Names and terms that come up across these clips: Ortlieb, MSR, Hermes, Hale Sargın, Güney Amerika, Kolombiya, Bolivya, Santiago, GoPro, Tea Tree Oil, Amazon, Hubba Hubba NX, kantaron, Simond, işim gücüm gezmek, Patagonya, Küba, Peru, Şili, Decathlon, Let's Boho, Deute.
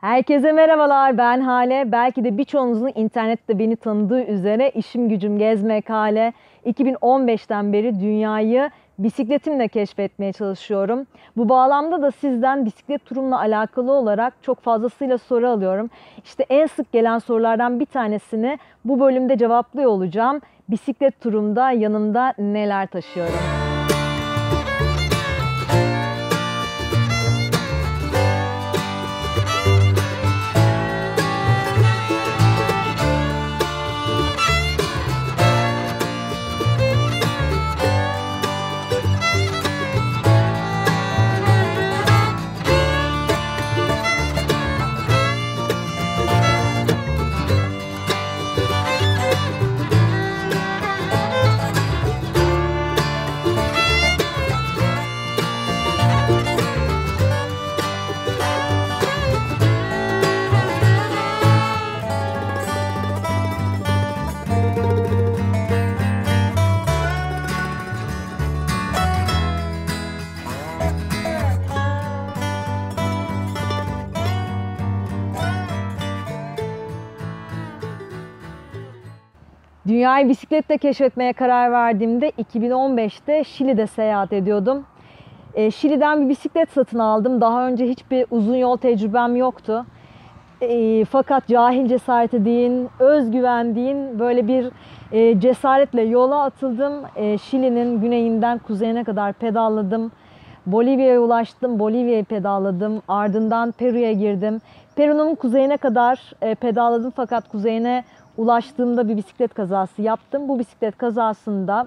Herkese merhabalar, ben Hale. Belki de birçoğunuzun internette beni tanıdığı üzere işim gücüm gezmek Hale. 2015'ten beri dünyayı bisikletimle keşfetmeye çalışıyorum. Bu bağlamda da sizden bisiklet turumla alakalı olarak çok fazlasıyla soru alıyorum. İşte en sık gelen sorulardan bir tanesini bu bölümde cevaplıyor olacağım. Bisiklet turumda yanımda neler taşıyorum? Dünyayı bisikletle keşfetmeye karar verdiğimde 2015'te Şili'de seyahat ediyordum. Şili'den bir bisiklet satın aldım. Daha önce hiçbir uzun yol tecrübem yoktu. Fakat cahil cesareti deyin, özgüven deyin, böyle bir cesaretle yola atıldım. Şili'nin güneyinden kuzeyine kadar pedalladım. Bolivya'ya ulaştım, Bolivya'yı pedalladım. Ardından Peru'ya girdim. Peru'nun kuzeyine kadar pedalladım fakat kuzeyine ulaştığımda bir bisiklet kazası yaptım. Bu bisiklet kazasında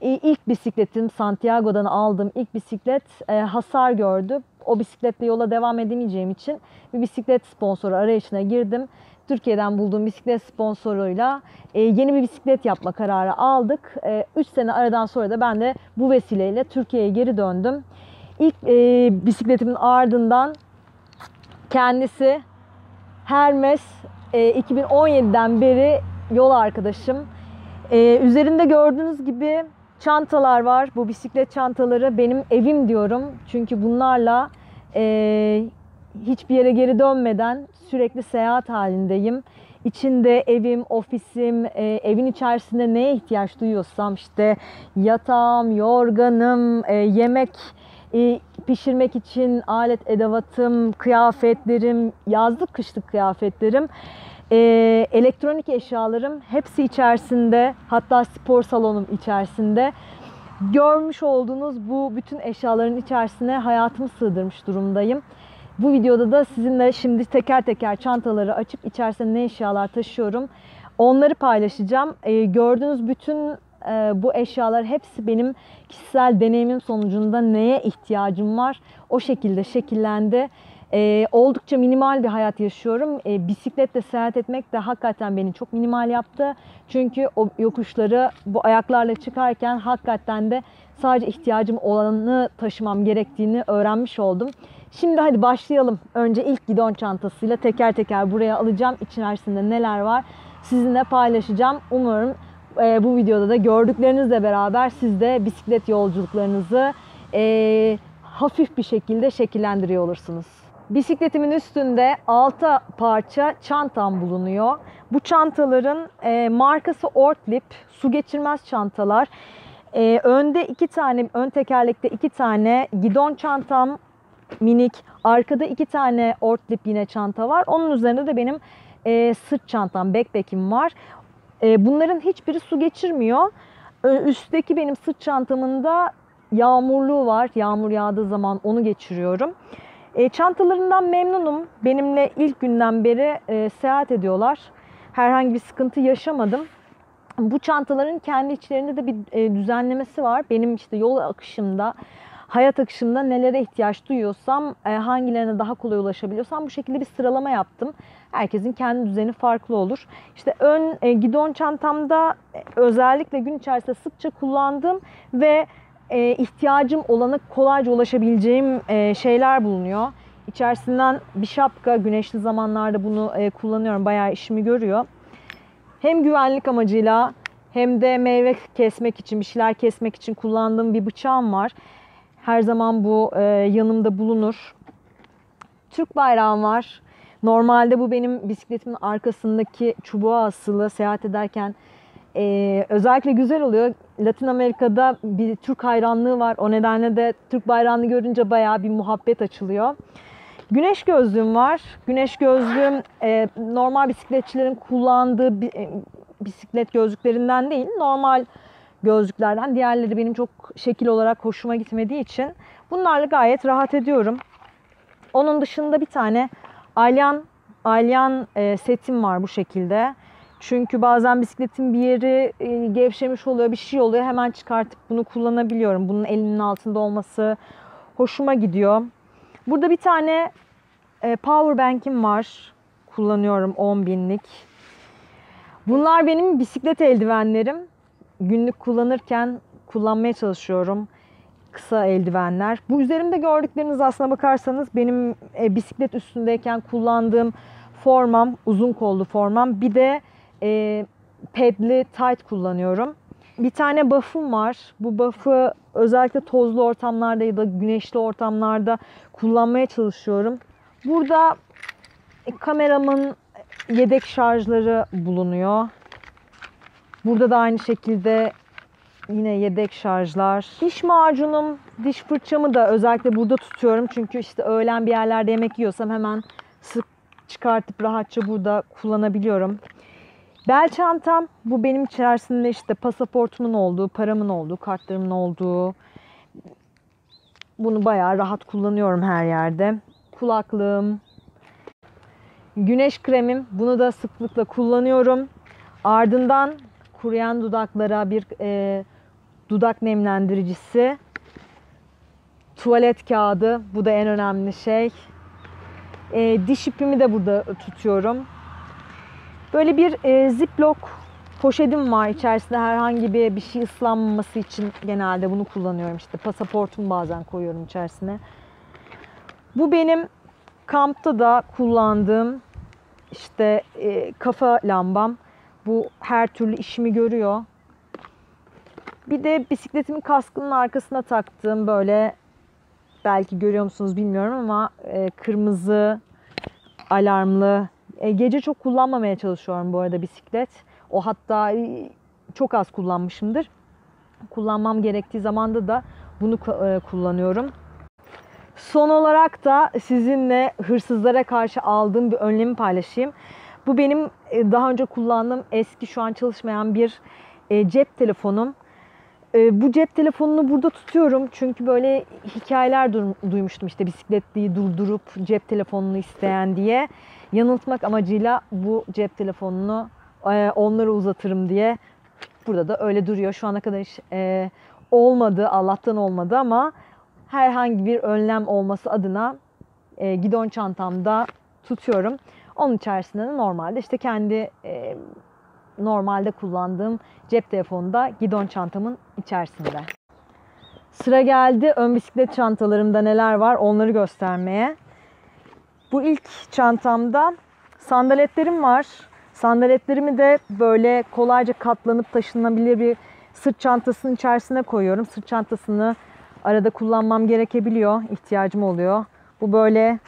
ilk bisikletim, Santiago'dan aldığım ilk bisiklet hasar gördü. O bisikletle yola devam edemeyeceğim için bir bisiklet sponsoru arayışına girdim. Türkiye'den bulduğum bisiklet sponsoruyla yeni bir bisiklet yapma kararı aldık. 3 sene aradan sonra da ben de bu vesileyle Türkiye'ye geri döndüm. İlk bisikletimin ardından kendisi Hermes, 2017'den beri yol arkadaşım. Üzerinde gördüğünüz gibi çantalar var. Bu bisiklet çantaları benim evim diyorum. Çünkü bunlarla hiçbir yere geri dönmeden sürekli seyahat halindeyim. İçinde evim, ofisim, evin içerisinde neye ihtiyaç duyuyorsam işte yatağım, yorganım, yemek pişirmek için alet edevatım, kıyafetlerim, yazlık kışlık kıyafetlerim, elektronik eşyalarım hepsi içerisinde, hatta spor salonum içerisinde. Görmüş olduğunuz bu bütün eşyaların içerisine hayatımı sığdırmış durumdayım. Bu videoda da sizinle şimdi teker teker çantaları açıp içerisinde ne eşyalar taşıyorum onları paylaşacağım. Gördüğünüz bütün bu eşyalar hepsi benim kişisel deneyimim sonucunda neye ihtiyacım var o şekilde şekillendi. Oldukça minimal bir hayat yaşıyorum. Bisikletle seyahat etmek de hakikaten beni çok minimal yaptı. Çünkü o yokuşları bu ayaklarla çıkarken hakikaten de sadece ihtiyacım olanı taşımam gerektiğini öğrenmiş oldum. Şimdi hadi başlayalım. Önce ilk gidon çantasıyla teker teker buraya alacağım. İçerisinde neler var sizinle paylaşacağım. Umarım bu videoda da gördüklerinizle beraber siz de bisiklet yolculuklarınızı hafif bir şekilde şekillendiriyor olursunuz. Bisikletimin üstünde 6 parça çantam bulunuyor. Bu çantaların markası Ortlieb, su geçirmez çantalar. Önde 2 tane, ön tekerlekte 2 tane gidon çantam minik. Arkada 2 tane Ortlieb yine çanta var. Onun üzerinde de benim sırt çantam, backpack'im var. Bunların hiçbiri su geçirmiyor. Üstteki benim sırt çantamında yağmurluğu var. Yağmur yağdığı zaman onu geçiriyorum. Çantalarından memnunum. Benimle ilk günden beri seyahat ediyorlar. Herhangi bir sıkıntı yaşamadım. Bu çantaların kendi içlerinde de bir düzenlemesi var. Benim işte yol akışımda, hayat akışımda nelere ihtiyaç duyuyorsam, hangilerine daha kolay ulaşabiliyorsam bu şekilde bir sıralama yaptım. Herkesin kendi düzeni farklı olur. İşte ön gidon çantamda özellikle gün içerisinde sıkça kullandığım ve ihtiyacım olana kolayca ulaşabileceğim şeyler bulunuyor. İçerisinden bir şapka, güneşli zamanlarda bunu kullanıyorum. Bayağı işimi görüyor. Hem güvenlik amacıyla hem de meyve kesmek için, bir şeyler kesmek için kullandığım bir bıçağım var. Her zaman bu yanımda bulunur. Türk bayrağım var. Normalde bu benim bisikletimin arkasındaki çubuğa asılı, seyahat ederken özellikle güzel oluyor. Latin Amerika'da bir Türk hayranlığı var. O nedenle de Türk bayrağını görünce bayağı bir muhabbet açılıyor. Güneş gözlüğüm var. Güneş gözlüğüm normal bisikletçilerin kullandığı bisiklet gözlüklerinden değil, normal gözlüklerden. Diğerleri benim çok şekil olarak hoşuma gitmediği için bunlarla gayet rahat ediyorum. Onun dışında bir tane alyan setim var bu şekilde. Çünkü bazen bisikletin bir yeri gevşemiş oluyor, bir şey oluyor. Hemen çıkartıp bunu kullanabiliyorum. Bunun elimin altında olması hoşuma gidiyor. Burada bir tane power bank'im var. Kullanıyorum 10.000'lik. Bunlar benim bisiklet eldivenlerim. Günlük kullanırken kullanmaya çalışıyorum. Kısa eldivenler. Bu üzerimde gördükleriniz aslına bakarsanız benim bisiklet üstündeyken kullandığım formam, uzun kollu formam. Bir de pedli tight kullanıyorum. Bir tane buff'um var. Bu buff'ı özellikle tozlu ortamlarda ya da güneşli ortamlarda kullanmaya çalışıyorum. Burada kameramın yedek şarjları bulunuyor. Burada da aynı şekilde yine yedek şarjlar. Diş macunum, diş fırçamı da özellikle burada tutuyorum. Çünkü işte öğlen bir yerlerde yemek yiyorsam hemen sık çıkartıp rahatça burada kullanabiliyorum. Bel çantam, bu benim içerisinde işte pasaportumun olduğu, paramın olduğu, kartlarımın olduğu. Bunu bayağı rahat kullanıyorum her yerde. Kulaklığım, güneş kremim, bunu da sıklıkla kullanıyorum. Ardından kuruyan dudaklara bir dudak nemlendiricisi, tuvalet kağıdı, bu da en önemli şey. Diş ipimi de burada tutuyorum. Böyle bir ziplock poşetim var. İçerisinde herhangi bir şey ıslanmaması için genelde bunu kullanıyorum. İşte pasaportumu bazen koyuyorum içerisine. Bu benim kampta da kullandığım işte kafa lambam. Bu her türlü işimi görüyor. Bir de bisikletimin kaskının arkasına taktığım böyle, belki görüyor musunuz bilmiyorum ama kırmızı alarmlı. Gece çok kullanmamaya çalışıyorum bu arada bisiklet. O hatta çok az kullanmışımdır. Kullanmam gerektiği zamanda da bunu kullanıyorum. Son olarak da sizinle hırsızlara karşı aldığım bir önlemi paylaşayım. Bu benim daha önce kullandığım eski, şu an çalışmayan bir cep telefonum. Bu cep telefonunu burada tutuyorum. Çünkü böyle hikayeler duymuştum işte bisikletliyi durdurup cep telefonunu isteyen diye. Yanıltmak amacıyla bu cep telefonunu onlara uzatırım diye. Burada da öyle duruyor. Şu ana kadar hiç olmadı, Allah'tan olmadı ama herhangi bir önlem olması adına gidon çantamda tutuyorum. Onun içerisinde de normalde işte kendi normalde kullandığım cep telefonu da gidon çantamın içerisinde. Sıra geldi ön bisiklet çantalarımda neler var onları göstermeye. Bu ilk çantamda sandaletlerim var. Sandaletlerimi de böyle kolayca katlanıp taşınabilir bir sırt çantasının içerisine koyuyorum. Sırt çantasını arada kullanmam gerekebiliyor, ihtiyacım oluyor. Bu böyle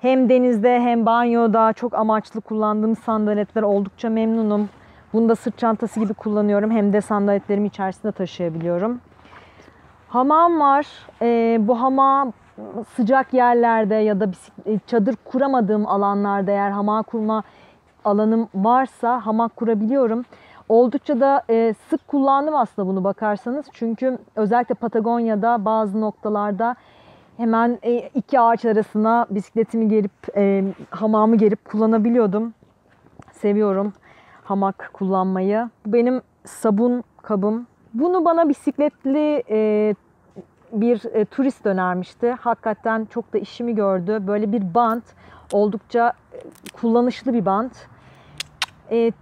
hem denizde hem banyoda çok amaçlı kullandığım sandaletler, oldukça memnunum. Bunu da sırt çantası gibi kullanıyorum. Hem de sandaletlerimi içerisinde taşıyabiliyorum. Hamam var. Bu hamam sıcak yerlerde ya da çadır kuramadığım alanlarda, eğer hamak kurma alanım varsa hamak kurabiliyorum. Oldukça da sık kullandım aslında bunu bakarsanız. Çünkü özellikle Patagonya'da bazı noktalarda hemen iki ağaç arasına bisikletimi gerip, hamamı gerip kullanabiliyordum. Seviyorum hamak kullanmayı. Bu benim sabun kabım. Bunu bana bisikletli bir turist önermişti. Hakikaten çok da işimi gördü. Böyle bir bant, oldukça kullanışlı bir bant.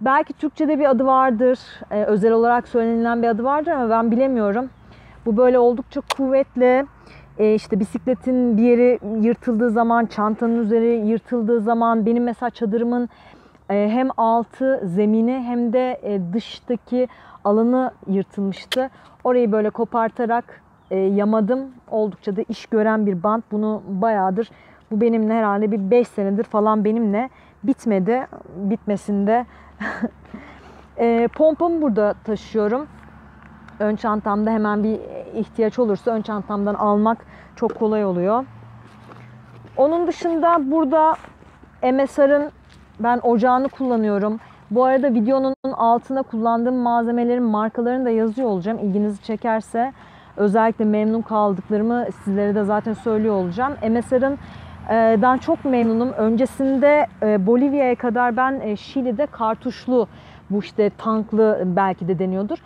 Belki Türkçe'de bir adı vardır, özel olarak söylenilen bir adı vardır ama ben bilemiyorum. Bu böyle oldukça kuvvetli. İşte bisikletin bir yeri yırtıldığı zaman, çantanın üzeri yırtıldığı zaman, benim mesela çadırımın hem altı zemini hem de dıştaki alanı yırtılmıştı. Orayı böyle kopartarak yamadım. Oldukça da iş gören bir bant. Bunu bayağıdır Bu benimle herhalde bir 5 senedir falan benimle, bitmedi. Bitmesinde. Pompamı burada taşıyorum. Ön çantamda, hemen bir ihtiyaç olursa ön çantamdan almak çok kolay oluyor. Onun dışında burada MSR'ın ben ocağını kullanıyorum. Bu arada videonun altına kullandığım malzemelerin markalarını da yazıyor olacağım. İlginizi çekerse, özellikle memnun kaldıklarımı sizlere de zaten söylüyor olacağım. MSR'dan çok memnunum. Öncesinde Bolivya'ya kadar ben Şili'de kartuşlu, bu işte tanklı belki de deniyordur,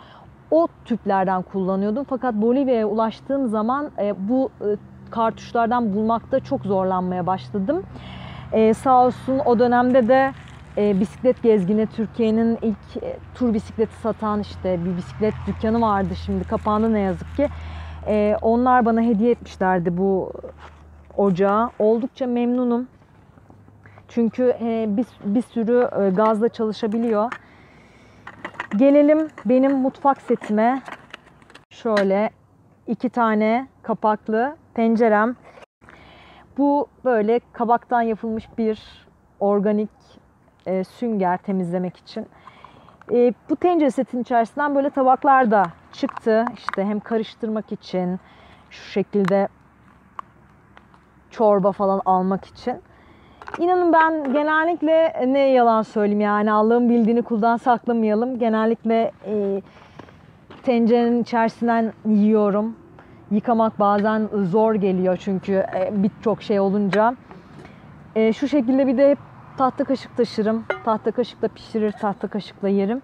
o tüplerden kullanıyordum. Fakat Bolivya'ya ulaştığım zaman bu kartuşlardan bulmakta çok zorlanmaya başladım. Sağ olsun o dönemde de bisiklet gezgini, Türkiye'nin ilk tur bisikleti satan işte bir bisiklet dükkanı vardı, şimdi kapandı ne yazık ki. Onlar bana hediye etmişlerdi bu ocağı. Oldukça memnunum. Çünkü bir sürü gazla çalışabiliyor. Gelelim benim mutfak setime. Şöyle 2 tane kapaklı tencerem. Bu böyle kabaktan yapılmış bir organik sünger temizlemek için. Bu tencere setinin içerisinden böyle tabaklar da çıktı. İşte hem karıştırmak için, şu şekilde çorba falan almak için. İnanın ben genellikle, ne yalan söyleyeyim yani, Allah'ın bildiğini kuldan saklamayalım, genellikle tencerenin içerisinden yiyorum. Yıkamak bazen zor geliyor çünkü birçok şey olunca. Şu şekilde bir de hep tahta kaşık taşırım. Tahta kaşıkla pişirir, tahta kaşıkla yerim.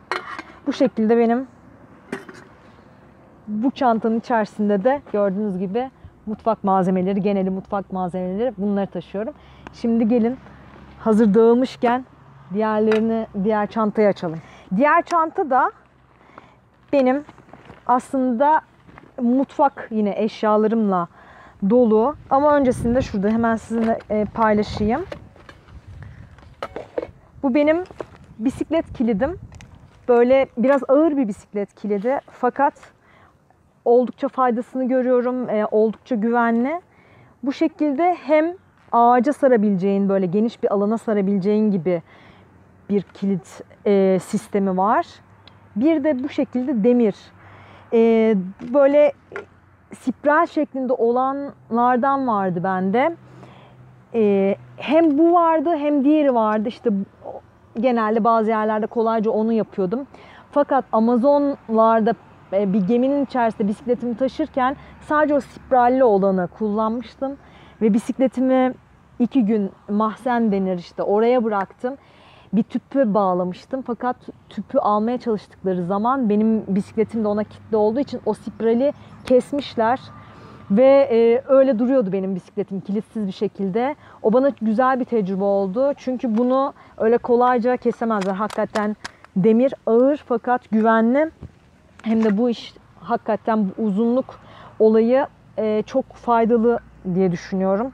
Bu şekilde benim bu çantanın içerisinde de gördüğünüz gibi mutfak malzemeleri, geneli mutfak malzemeleri, bunları taşıyorum. Şimdi gelin, hazır dağılmışken diğerlerini, diğer çantayı açalım. Diğer çanta da benim aslında mutfak yine eşyalarımla dolu. Ama öncesinde şurada hemen sizinle paylaşayım. Bu benim bisiklet kilidim. Böyle biraz ağır bir bisiklet kilidi. Fakat oldukça faydasını görüyorum. Oldukça güvenli. Bu şekilde hem ağaca sarabileceğin, böyle geniş bir alana sarabileceğin gibi bir kilit sistemi var. Bir de bu şekilde demir. Böyle spiral şeklinde olanlardan vardı bende. Hem bu vardı hem diğeri vardı. İşte genelde bazı yerlerde kolayca onu yapıyordum. Fakat Amazonlarda bir geminin içerisinde bisikletimi taşırken sadece o spiralli olanı kullanmıştım. Ve bisikletimi 2 gün, mahzen denir işte, oraya bıraktım. Bir tüpü bağlamıştım. Fakat tüpü almaya çalıştıkları zaman benim bisikletim de ona kilitli olduğu için o spirali kesmişler. Ve öyle duruyordu benim bisikletim kilitsiz bir şekilde. O bana güzel bir tecrübe oldu. Çünkü bunu öyle kolayca kesemezler. Hakikaten demir ağır fakat güvenli. Hem de bu iş hakikaten, bu uzunluk olayı çok faydalı diye düşünüyorum.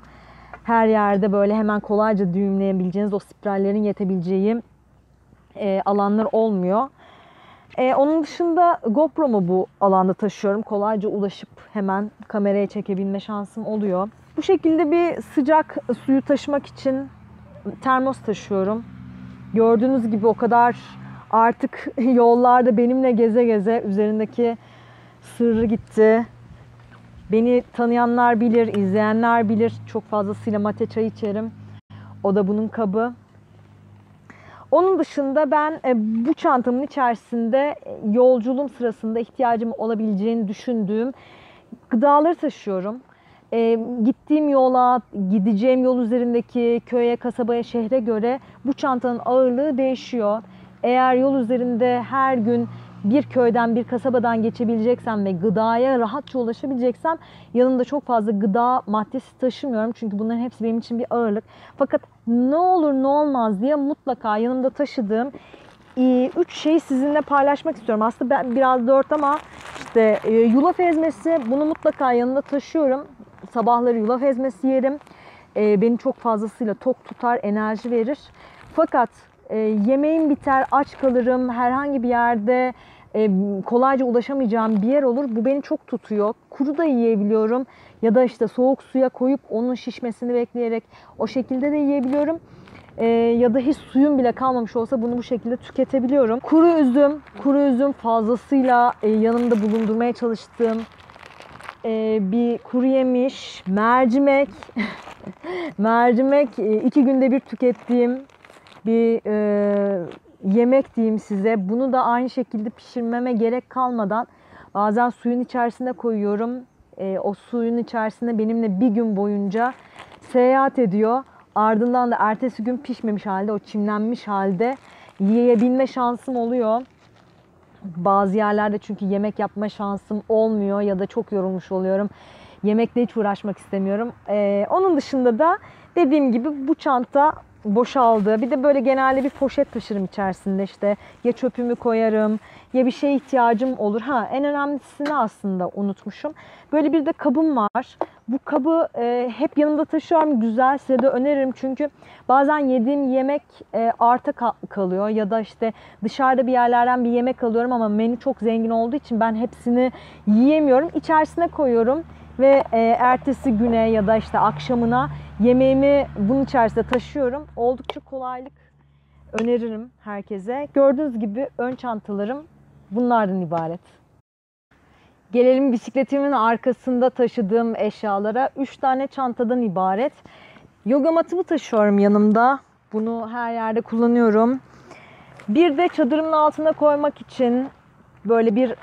Her yerde böyle hemen kolayca düğümleyebileceğiniz, o spirallerin yetebileceği alanlar olmuyor. Onun dışında GoPro'mu bu alanda taşıyorum. Kolayca ulaşıp hemen kameraya çekebilme şansım oluyor. Bu şekilde bir sıcak suyu taşımak için termos taşıyorum. Gördüğünüz gibi o kadar artık yollarda benimle geze geze üzerindeki sırrı gitti. Beni tanıyanlar bilir, izleyenler bilir. Çok fazlasıyla mate çayı içerim. O da bunun kabı. Onun dışında ben bu çantamın içerisinde yolculuğum sırasında ihtiyacım olabileceğini düşündüğüm gıdaları taşıyorum. Gittiğim yola, gideceğim yol üzerindeki köye, kasabaya, şehre göre bu çantanın ağırlığı değişiyor. Eğer yol üzerinde her gün bir köyden, bir kasabadan geçebileceksem ve gıdaya rahatça ulaşabileceksem yanımda çok fazla gıda maddesi taşımıyorum. Çünkü bunların hepsi benim için bir ağırlık. Fakat ne olur ne olmaz diye mutlaka yanımda taşıdığım 3 şeyi sizinle paylaşmak istiyorum. Aslında ben biraz 4 ama işte yulaf ezmesi, bunu mutlaka yanımda taşıyorum. Sabahları yulaf ezmesi yerim. Beni çok fazlasıyla tok tutar, enerji verir. Fakat yemeğim biter, aç kalırım, herhangi bir yerde kolayca ulaşamayacağım bir yer olur. Bu beni çok tutuyor. Kuru da yiyebiliyorum. Ya da işte soğuk suya koyup onun şişmesini bekleyerek o şekilde de yiyebiliyorum. Ya da hiç suyum bile kalmamış olsa bunu bu şekilde tüketebiliyorum. Kuru üzüm fazlasıyla yanımda bulundurmaya çalıştığım bir kuru yemiş, mercimek. Mercimek 2 günde bir tükettiğim bir yemek diyeyim size. Bunu da aynı şekilde pişirmeme gerek kalmadan bazen suyun içerisine koyuyorum. O suyun içerisinde benimle bir gün boyunca seyahat ediyor. Ardından da ertesi gün pişmemiş halde, o çimlenmiş halde yiyebilme şansım oluyor. Bazı yerlerde çünkü yemek yapma şansım olmuyor ya da çok yorulmuş oluyorum. Yemekle hiç uğraşmak istemiyorum. Onun dışında da dediğim gibi bu çanta boşaldı. Bir de böyle genelde bir poşet taşırım içerisinde, işte ya çöpümü koyarım ya bir şeye ihtiyacım olur. En önemlisini aslında unutmuşum. Böyle bir de kabım var. Bu kabı hep yanımda taşıyorum. Güzel, size de öneririm. Çünkü bazen yediğim yemek arta kalıyor. Ya da işte dışarıda bir yerlerden bir yemek alıyorum ama menü çok zengin olduğu için ben hepsini yiyemiyorum. İçerisine koyuyorum ve ertesi güne ya da işte akşamına yemeğimi bunun içerisinde taşıyorum. Oldukça kolaylık öneririm herkese. Gördüğünüz gibi ön çantalarım bunlardan ibaret. Gelelim bisikletimin arkasında taşıdığım eşyalara. 3 tane çantadan ibaret. Yoga matımı taşıyorum yanımda. Bunu her yerde kullanıyorum. Bir de çadırımın altına koymak için böyle bir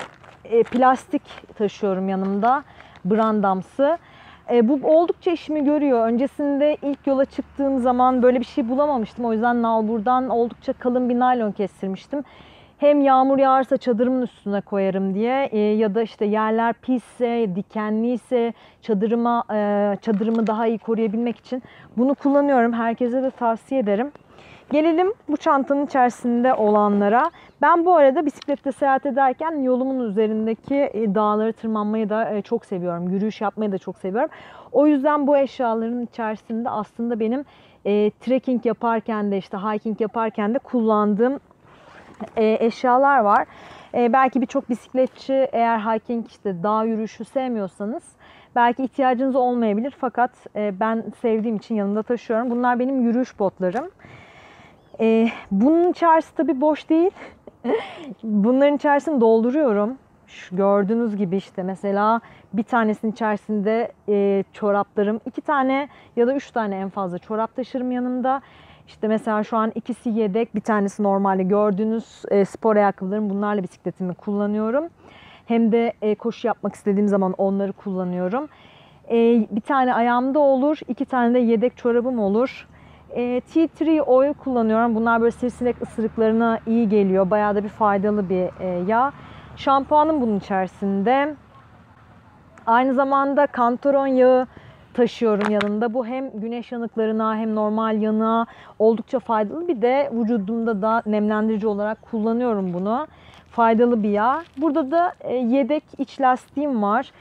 plastik taşıyorum yanımda. Brandamsı. Bu oldukça işimi görüyor. Öncesinde ilk yola çıktığım zaman böyle bir şey bulamamıştım. O yüzden nalburdan oldukça kalın bir naylon kestirmiştim. Hem yağmur yağarsa çadırımın üstüne koyarım diye ya da işte yerler pisse, dikenliyse çadırımı daha iyi koruyabilmek için bunu kullanıyorum. Herkese de tavsiye ederim. Gelelim bu çantanın içerisinde olanlara. Ben bu arada bisiklette seyahat ederken yolumun üzerindeki dağları tırmanmayı da çok seviyorum. Yürüyüş yapmayı da çok seviyorum. O yüzden bu eşyaların içerisinde aslında benim trekking yaparken de işte hiking yaparken de kullandığım eşyalar var. Belki birçok bisikletçi, eğer hiking, işte dağ yürüyüşü sevmiyorsanız belki ihtiyacınız olmayabilir. Fakat ben sevdiğim için yanımda taşıyorum. Bunlar benim yürüyüş botlarım. Bunun içerisi tabii boş değil. Bunların içerisini dolduruyorum. Şu gördüğünüz gibi işte mesela bir tanesinin içerisinde çoraplarım. 2 tane ya da 3 tane en fazla çorap taşırım yanımda. İşte mesela şu an 2'si yedek, bir tanesi normalde gördüğünüz spor ayakkabılarım. Bunlarla bisikletimi kullanıyorum. Hem de koşu yapmak istediğim zaman onları kullanıyorum. Bir tane ayağımda olur, 2 tane de yedek çorabım olur. Tea Tree Oil kullanıyorum. Bunlar böyle sivrisinek ısırıklarına iyi geliyor. Bayağı da bir faydalı bir yağ. Şampuanım bunun içerisinde. Aynı zamanda kantaron yağı taşıyorum yanımda. Bu hem güneş yanıklarına hem normal yanığa oldukça faydalı. Bir de vücudumda da nemlendirici olarak kullanıyorum bunu. Faydalı bir yağ. Burada da yedek iç lastiğim var.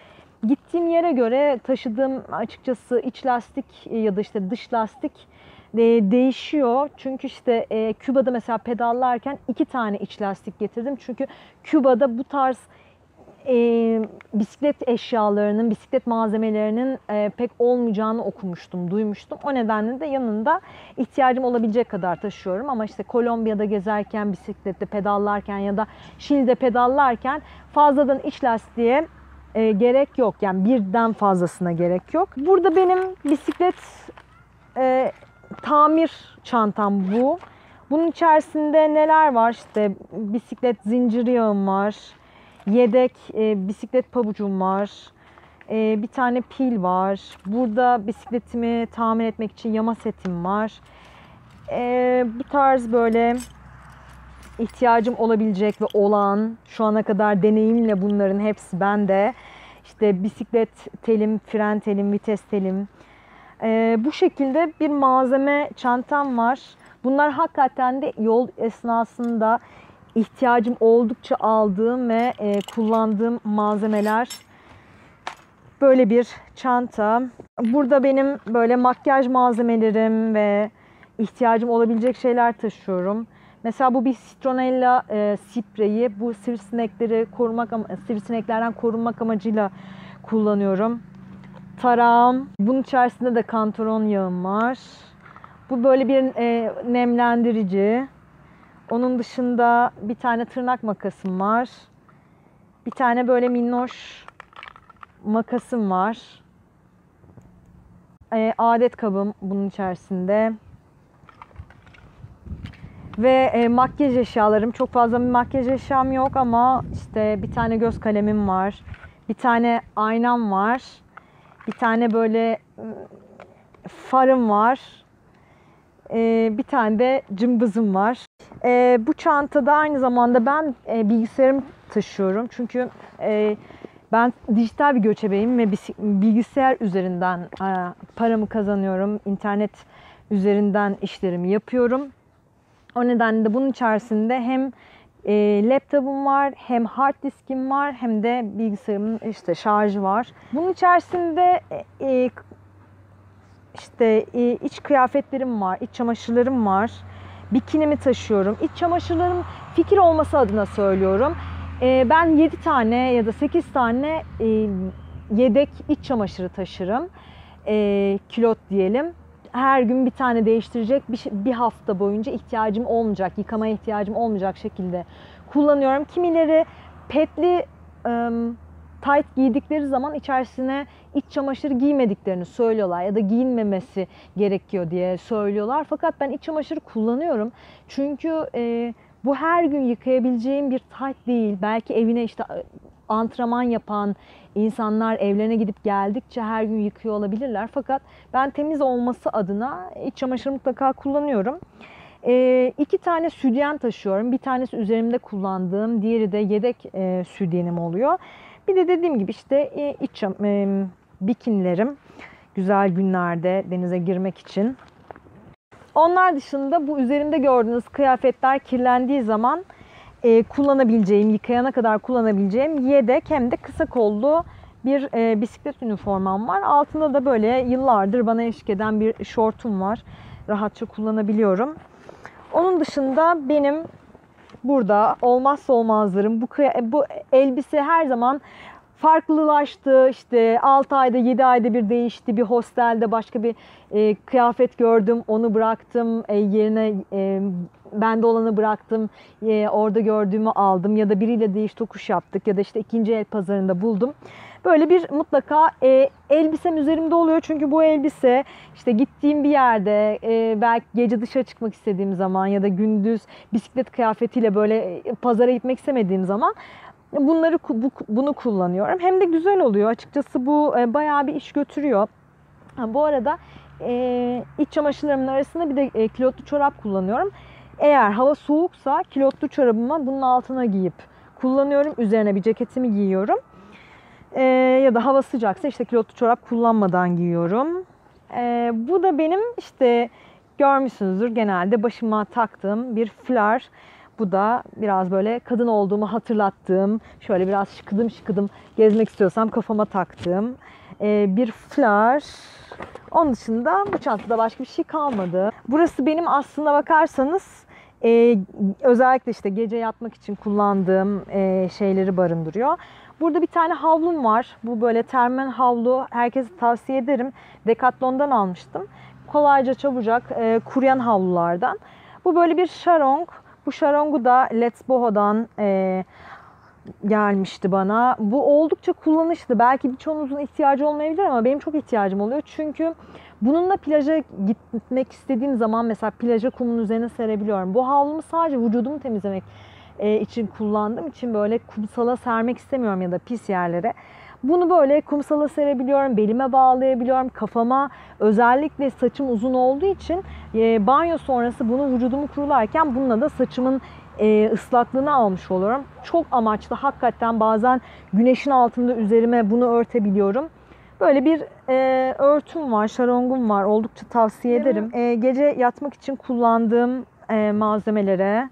Gittiğim yere göre taşıdığım açıkçası iç lastik ya da işte dış lastik değişiyor. Çünkü işte Küba'da mesela pedallarken 2 tane iç lastik getirdim. Çünkü Küba'da bu tarz bisiklet eşyalarının, bisiklet malzemelerinin pek olmayacağını okumuştum, duymuştum. O nedenle de yanında ihtiyacım olabilecek kadar taşıyorum. Ama işte Kolombiya'da gezerken, bisiklette pedallarken ya da Şili'de pedallarken fazladan iç lastiğe gerek yok. Yani birden fazlasına gerek yok. Burada benim bisiklet tamir çantam bu. Bunun içerisinde neler var? İşte bisiklet zincir yağım var. Yedek bisiklet pabucum var. Bir tane pil var. Burada bisikletimi tamir etmek için yama setim var. Bu tarz böyle ihtiyacım olabilecek ve olan, şu ana kadar deneyimle bunların hepsi bende. İşte bisiklet telim, fren telim, vites telim. Bu şekilde bir malzeme çantam var. Bunlar hakikaten de yol esnasında ihtiyacım oldukça aldığım ve kullandığım malzemeler. Böyle bir çanta. Burada benim böyle makyaj malzemelerim ve ihtiyacım olabilecek şeyler taşıyorum. Mesela bu bir citronella spreyi. Bu sivrisineklerden korunmak amacıyla kullanıyorum. tarağım. Bunun içerisinde de kantaron yağım var. Bu böyle bir nemlendirici. Onun dışında bir tane tırnak makasım var. Bir tane böyle minnoş makasım var. Adet kabım bunun içerisinde. Ve makyaj eşyalarım. Çok fazla bir makyaj eşyam yok ama işte bir tane göz kalemim var. Bir tane aynam var. Bir tane böyle farım var. Bir tane de cımbızım var. Bu çantada aynı zamanda ben bilgisayarımı taşıyorum. Çünkü ben dijital bir göçebeyim ve bilgisayar üzerinden paramı kazanıyorum. İnternet üzerinden işlerimi yapıyorum. O nedenle de bunun içerisinde hem laptopum var, hem hard diskim var, hem de bilgisayarımın işte şarjı var. Bunun içerisinde işte iç kıyafetlerim var, iç çamaşırlarım var. Bikinimi taşıyorum. İç çamaşırlarım fikir olması adına söylüyorum. Ben 7 tane ya da 8 tane yedek iç çamaşırı taşırım. Kilot diyelim. Her gün bir tane değiştirecek, bir hafta boyunca ihtiyacım olmayacak, yıkamaya ihtiyacım olmayacak şekilde kullanıyorum. Kimileri petli tayt giydikleri zaman içerisine iç çamaşır giymediklerini söylüyorlar ya da giyinmemesi gerekiyor diye söylüyorlar. Fakat ben iç çamaşırı kullanıyorum. Çünkü bu her gün yıkayabileceğim bir tayt değil. Belki evine işte antrenman yapan insanlar evlerine gidip geldikçe her gün yıkıyor olabilirler. Fakat ben temiz olması adına iç çamaşırı mutlaka kullanıyorum. 2 tane sütyen taşıyorum. Bir tanesi üzerimde kullandığım, diğeri de yedek sütyenim oluyor. Bir de dediğim gibi işte iç bikinilerim güzel günlerde denize girmek için. Onlar dışında bu üzerimde gördüğünüz kıyafetler kirlendiği zaman kullanabileceğim, yıkayana kadar kullanabileceğim yedek hem de kısa kollu bir bisiklet üniformam var. Altında da böyle yıllardır bana eşlik eden bir şortum var. Rahatça kullanabiliyorum. Onun dışında benim burada olmazsa olmazlarım. Bu elbise her zaman farklılaştı. İşte 6 ayda 7 ayda bir değişti. Bir hostelde başka bir kıyafet gördüm. Onu bıraktım. Yerine bende olanı bıraktım. Orada gördüğümü aldım. Ya da biriyle değiş tokuş yaptık. Ya da işte ikinci el pazarında buldum. Böyle bir mutlaka elbisem üzerimde oluyor. Çünkü bu elbise işte gittiğim bir yerde belki gece dışarı çıkmak istediğim zaman ya da gündüz bisiklet kıyafetiyle böyle pazara gitmek istemediğim zaman bunu kullanıyorum. Hem de güzel oluyor. Açıkçası bu bayağı bir iş götürüyor. Ha, bu arada iç çamaşırlarımın arasında bir de kilotlu çorap kullanıyorum. Eğer hava soğuksa kilotlu çorabımı bunun altına giyip kullanıyorum. Üzerine bir ceketimi giyiyorum. Ya da hava sıcaksa işte kilotlu çorap kullanmadan giyiyorum. Bu da benim işte görmüşsünüzdür genelde başıma taktığım bir fular. Bu da biraz böyle kadın olduğumu hatırlattığım, şöyle biraz şıkıdım şıkıdım gezmek istiyorsam kafama taktığım bir fular. Onun dışında bu çantada başka bir şey kalmadı. Burası benim aslına bakarsanız özellikle işte gece yatmak için kullandığım şeyleri barındırıyor. Burada bir tane havlum var. Bu böyle termen havlu. Herkese tavsiye ederim. Decathlon'dan almıştım. Kolayca çabucak kuruyan havlulardan. Bu böyle bir şarong. Bu şarongu da Let's Boho'dan gelmişti bana. Bu oldukça kullanışlı. Belki birçoğunuzun ihtiyacı olmayabilir ama benim çok ihtiyacım oluyor. Çünkü bununla plaja gitmek istediğim zaman mesela plaja kumun üzerine serebiliyorum. Bu havlumu sadece vücudumu temizlemek için kullandığım için böyle kumsala sermek istemiyorum ya da pis yerlere. Bunu böyle kumsala serebiliyorum, belime bağlayabiliyorum, kafama özellikle saçım uzun olduğu için banyo sonrası bunu vücudumu kurularken bununla da saçımın ıslaklığını almış oluyorum. Çok amaçlı hakikaten bazen güneşin altında üzerime bunu örtebiliyorum. Böyle bir örtüm var, şarongum var oldukça tavsiye ederim. Gece yatmak için kullandığım malzemelere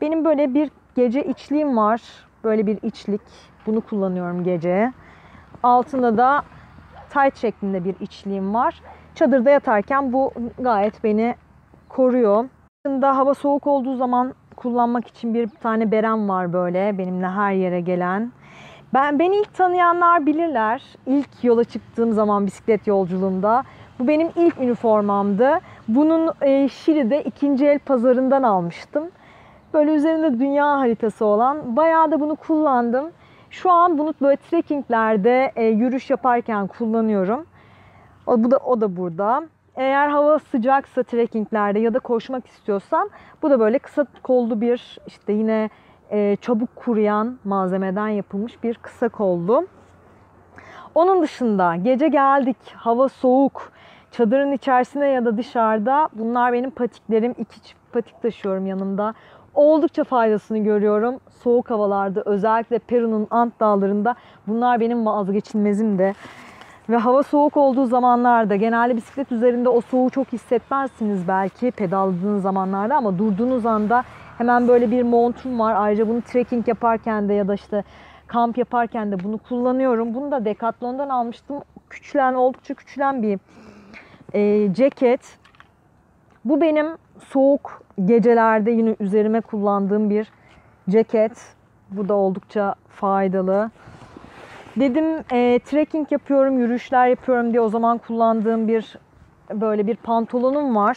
benim böyle bir gece içliğim var. Böyle bir içlik. Bunu kullanıyorum gece. Altında da tayt şeklinde bir içliğim var. Çadırda yatarken bu gayet beni koruyor. Şimdi hava soğuk olduğu zaman kullanmak için bir tane berem var böyle benimle her yere gelen. Beni ilk tanıyanlar bilirler. İlk yola çıktığım zaman bisiklet yolculuğumda. Bu benim ilk üniformamdı. Bunun Şili'de ikinci el pazarından almıştım. Böyle üzerinde dünya haritası olan. Bayağı da bunu kullandım. Şu an bunu böyle trekkinglerde yürüyüş yaparken kullanıyorum. O da burada. Eğer hava sıcaksa trekkinglerde ya da koşmak istiyorsam bu da böyle kısa kollu bir işte yine çabuk kuruyan malzemeden yapılmış bir kısa kollu. Onun dışında gece geldik, hava soğuk, çadırın içerisinde ya da dışarıda bunlar benim patiklerim. 2 çift patik taşıyorum yanımda. Oldukça faydasını görüyorum. Soğuk havalarda özellikle Peru'nun Ant dağlarında bunlar benim vazgeçilmezim de. Ve hava soğuk olduğu zamanlarda genelde bisiklet üzerinde o soğuğu çok hissetmezsiniz belki pedalladığınız zamanlarda ama durduğunuz anda hemen böyle bir montum var. Ayrıca bunu trekking yaparken de ya da işte kamp yaparken de bunu kullanıyorum. Bunu da Decathlon'dan almıştım. Oldukça küçülen bir ceket. Bu benim soğuk gecelerde yine üzerime kullandığım bir ceket. Bu da oldukça faydalı. Dedim trekking yapıyorum, yürüyüşler yapıyorum diye o zaman kullandığım bir böyle bir pantolonum var.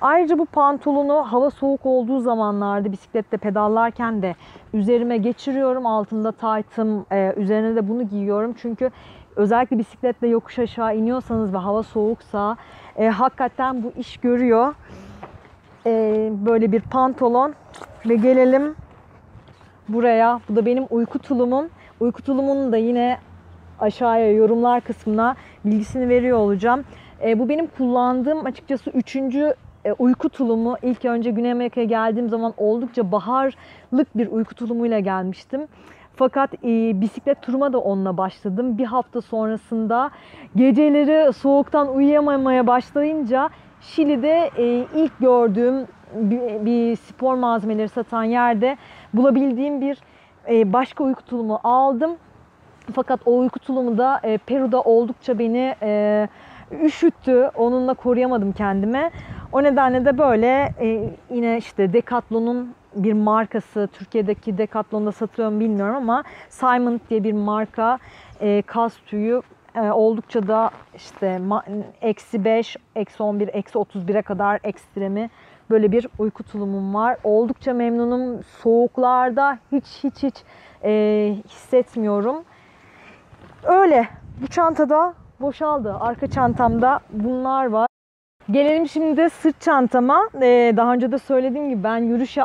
Ayrıca bu pantolonu hava soğuk olduğu zamanlarda bisiklette pedallarken de üzerime geçiriyorum. Altında taytım, üzerine de bunu giyiyorum. Çünkü özellikle bisikletle yokuş aşağı iniyorsanız ve hava soğuksa hakikaten bu iş görüyor. Böyle bir pantolon ve gelelim buraya. Bu da benim uyku tulumum. Uyku tulumunun da yine aşağıya yorumlar kısmına bilgisini veriyor olacağım. Bu benim kullandığım açıkçası 3. uyku tulumu. İlk önce Güney Amerika'ya geldiğim zaman oldukça baharlık bir uyku tulumuyla gelmiştim. Fakat bisiklet turuma da onunla başladım. Bir hafta sonrasında geceleri soğuktan uyuyamamaya başlayınca Şili'de ilk gördüğüm bir spor malzemeleri satan yerde bulabildiğim bir başka uyku tulumu aldım. Fakat o uyku tulumu da Peru'da oldukça beni üşüttü. Onunla koruyamadım kendimi. O nedenle de böyle yine işte Decathlon'un bir markası, Türkiye'deki Decathlon'da satılıyor mu bilmiyorum ama Simond diye bir marka kas tüyü oldukça da işte -5, -11, -31'e kadar ekstremi böyle bir uyku tulumum var. Oldukça memnunum. Soğuklarda hiç hissetmiyorum. Öyle. Bu çantada boşaldı. Arka çantamda bunlar var. Gelelim şimdi de sırt çantama. Daha önce de söylediğim gibi ben yürüyüş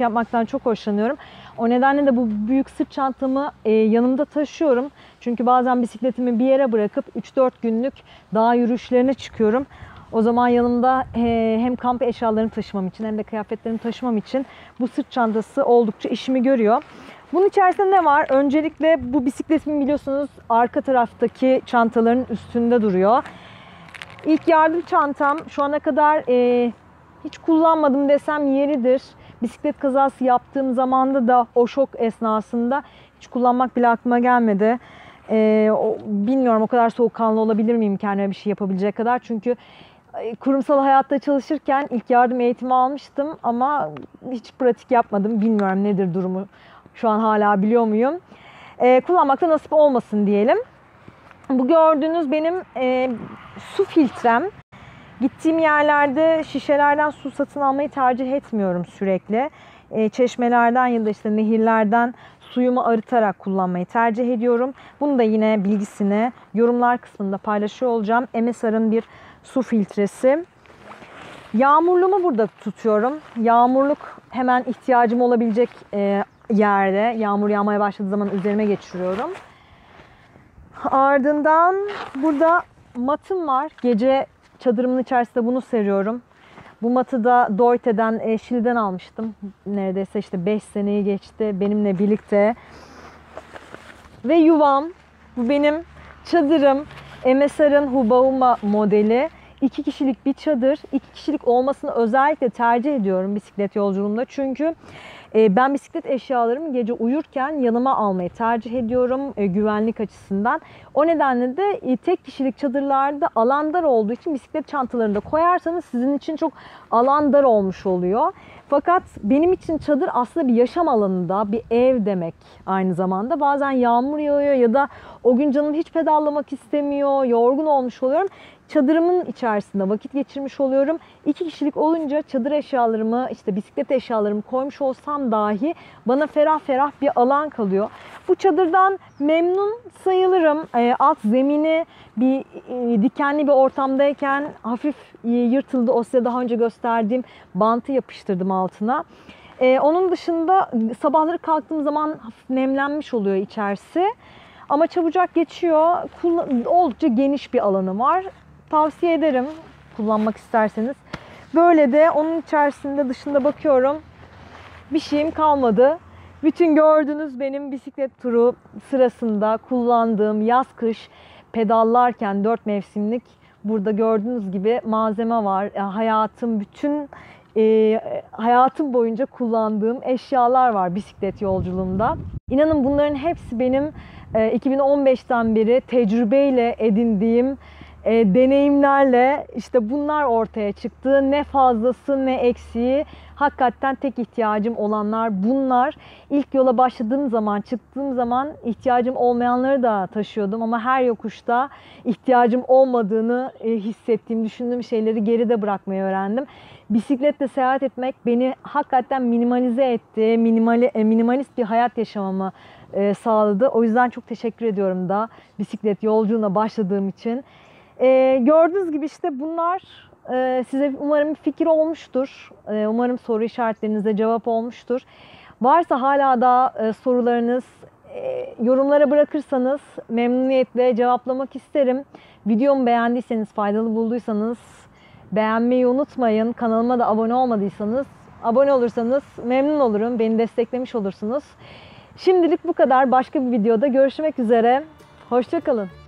yapmaktan çok hoşlanıyorum. O nedenle de bu büyük sırt çantamı yanımda taşıyorum. Çünkü bazen bisikletimi bir yere bırakıp 3-4 günlük dağ yürüyüşlerine çıkıyorum. O zaman yanımda hem kamp eşyalarını taşımam için hem de kıyafetlerimi taşımam için bu sırt çantası oldukça işimi görüyor. Bunun içerisinde ne var? Öncelikle bu bisikletim biliyorsunuz arka taraftaki çantaların üstünde duruyor. İlk yardım çantam şu ana kadar hiç kullanmadım desem yeridir. Bisiklet kazası yaptığım zamanda da o şok esnasında hiç kullanmak bile aklıma gelmedi. Bilmiyorum o kadar soğukkanlı olabilir miyim kendime bir şey yapabilecek kadar. Çünkü kurumsal hayatta çalışırken ilk yardım eğitimi almıştım ama hiç pratik yapmadım. Bilmiyorum nedir durumu. Şu an hala biliyor muyum? Kullanmakta nasip olmasın diyelim. Bu gördüğünüz benim su filtrem. Gittiğim yerlerde şişelerden su satın almayı tercih etmiyorum sürekli. Çeşmelerden ya da işte nehirlerden suyumu arıtarak kullanmayı tercih ediyorum. Bunu da yine bilgisini yorumlar kısmında paylaşıyor olacağım. MSR'ın bir su filtresi. Yağmurluğumu burada tutuyorum. Yağmurluk hemen ihtiyacım olabilecek yerde. Yağmur yağmaya başladığı zaman üzerime geçiriyorum. Ardından burada matım var. Gece çadırımın içerisinde bunu seriyorum. Bu matı da Deute'den, Şili'den almıştım. Neredeyse işte 5 seneyi geçti benimle birlikte. Ve yuvam. Bu benim çadırım. MSR'ın Hubba Hubba modeli. 2 kişilik bir çadır. 2 kişilik olmasını özellikle tercih ediyorum bisiklet yolculuğumda. Çünkü ben bisiklet eşyalarımı gece uyurken yanıma almayı tercih ediyorum güvenlik açısından. O nedenle de tek kişilik çadırlarda alan dar olduğu için bisiklet çantalarını da koyarsanız sizin için çok alan dar olmuş oluyor. Fakat benim için çadır aslında bir yaşam alanında, bir ev demek aynı zamanda. Bazen yağmur yağıyor ya da o gün canım hiç pedallamak istemiyor, yorgun olmuş oluyorum. Çadırımın içerisinde vakit geçirmiş oluyorum. 2 kişilik olunca çadır eşyalarımı, işte bisiklet eşyalarımı koymuş olsam dahi bana ferah ferah bir alan kalıyor. Bu çadırdan memnun sayılırım. Alt zemini bir dikenli bir ortamdayken hafif yırtıldı. O size daha önce gösterdiğim bantı yapıştırdım altına. Onun dışında sabahları kalktığım zaman hafif nemlenmiş oluyor içerisi. Ama çabucak geçiyor. Oldukça geniş bir alanı var. Tavsiye ederim kullanmak isterseniz. Böyle de onun içerisinde dışında bakıyorum. Bir şeyim kalmadı. Bütün gördüğünüz benim bisiklet turu sırasında kullandığım yaz kış pedallarken 4 mevsimlik burada gördüğünüz gibi malzeme var. Hayatım boyunca kullandığım eşyalar var bisiklet yolculuğumda. İnanın bunların hepsi benim 2015'ten beri tecrübeyle edindiğim deneyimlerle işte bunlar ortaya çıktı. Ne fazlası ne eksiği. Hakikaten tek ihtiyacım olanlar bunlar. İlk yola başladığım zaman, çıktığım zaman ihtiyacım olmayanları da taşıyordum. Ama her yokuşta ihtiyacım olmadığını hissettiğim, düşündüğüm şeyleri geride bırakmayı öğrendim. Bisikletle seyahat etmek beni hakikaten minimalize etti. Minimalist bir hayat yaşamamı sağladı. O yüzden çok teşekkür ediyorum da bisiklet yolculuğuna başladığım için. Gördüğünüz gibi işte bunlar size umarım bir fikir olmuştur. Umarım soru işaretlerinize cevap olmuştur. Varsa hala da sorularınız yorumlara bırakırsanız memnuniyetle cevaplamak isterim. Videomu beğendiyseniz, faydalı bulduysanız beğenmeyi unutmayın. Kanalıma da abone olmadıysanız, abone olursanız memnun olurum. Beni desteklemiş olursunuz. Şimdilik bu kadar. Başka bir videoda görüşmek üzere. Hoşça kalın.